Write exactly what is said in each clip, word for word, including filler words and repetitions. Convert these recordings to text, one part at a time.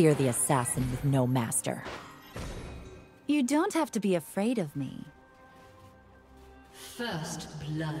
Fear the assassin with no master. You don't have to be afraid of me. First blood.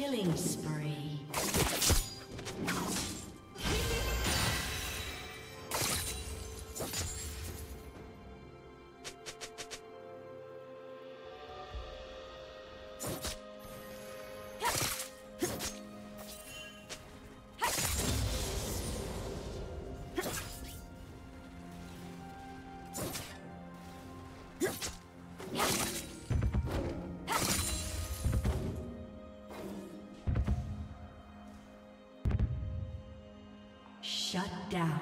Killing spree. Shut down.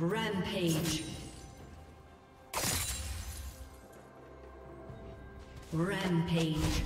Rampage. Rampage.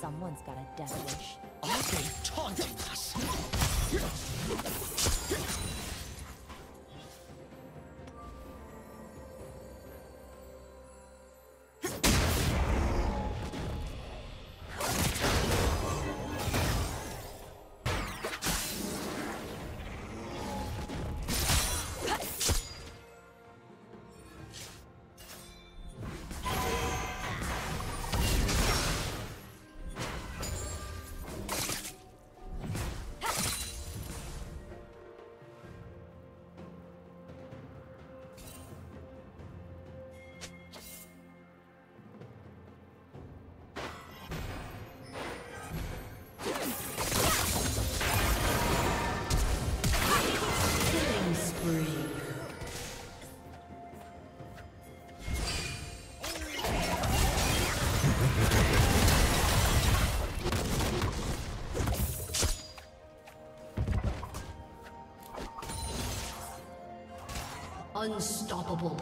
Someone's got a death wish. Are they taunting us? Unstoppable.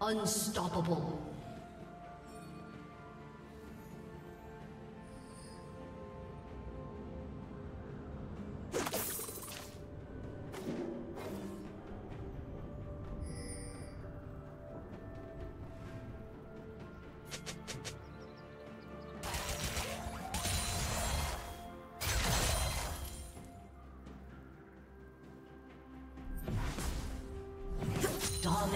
Unstoppable.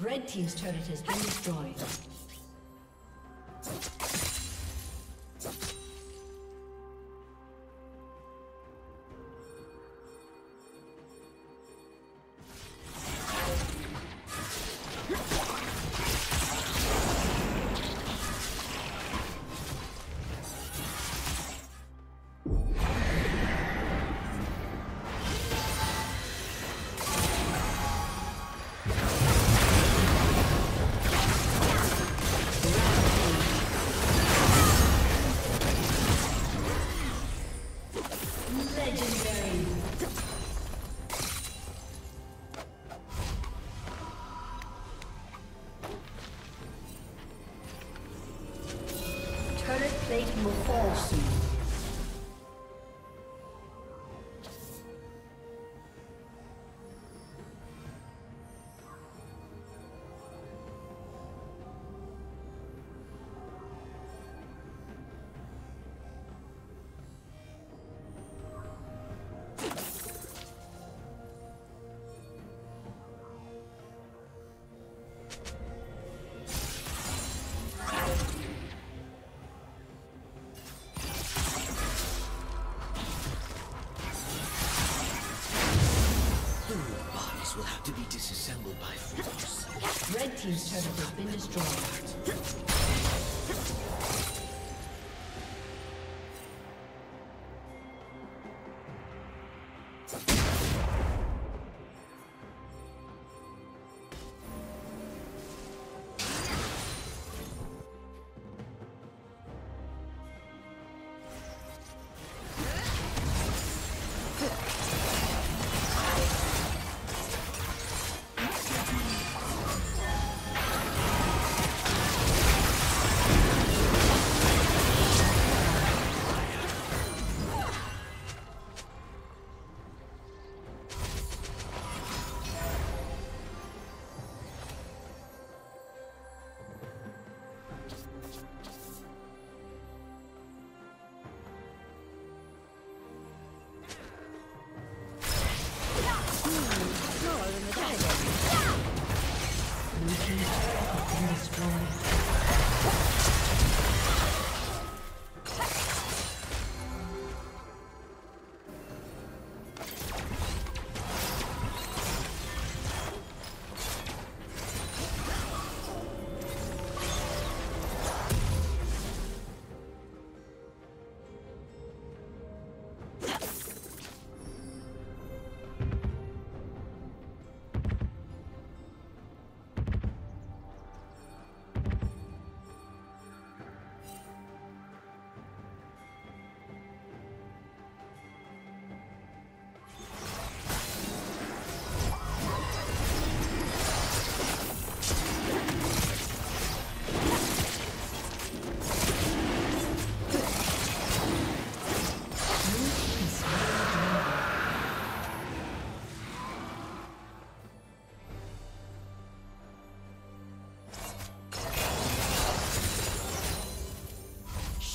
Red team's turret has been destroyed. To be disassembled by force. Red team's turret has been destroyed.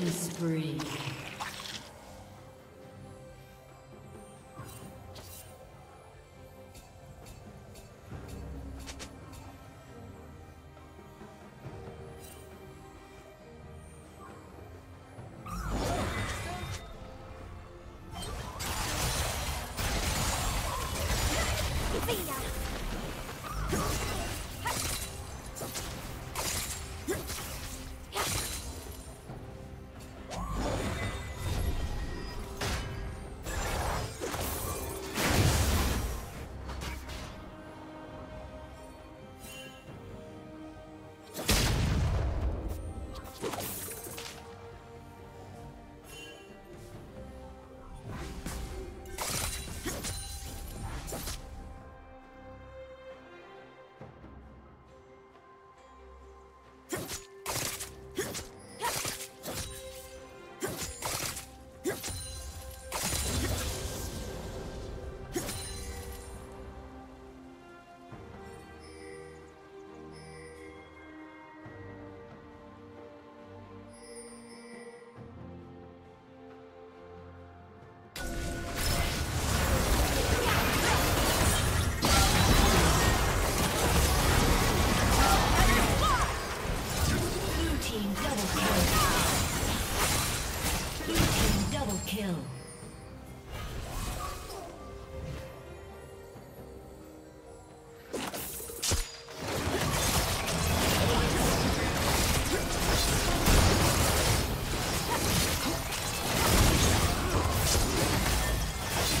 Killing spree. Red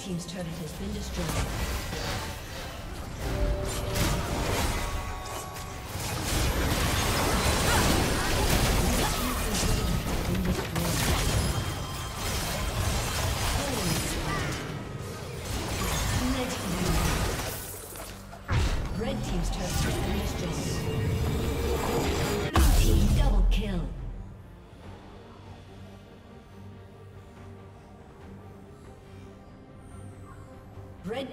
Team's turret has been destroyed. Red team's turret has been destroyed. Red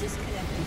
Disconnected.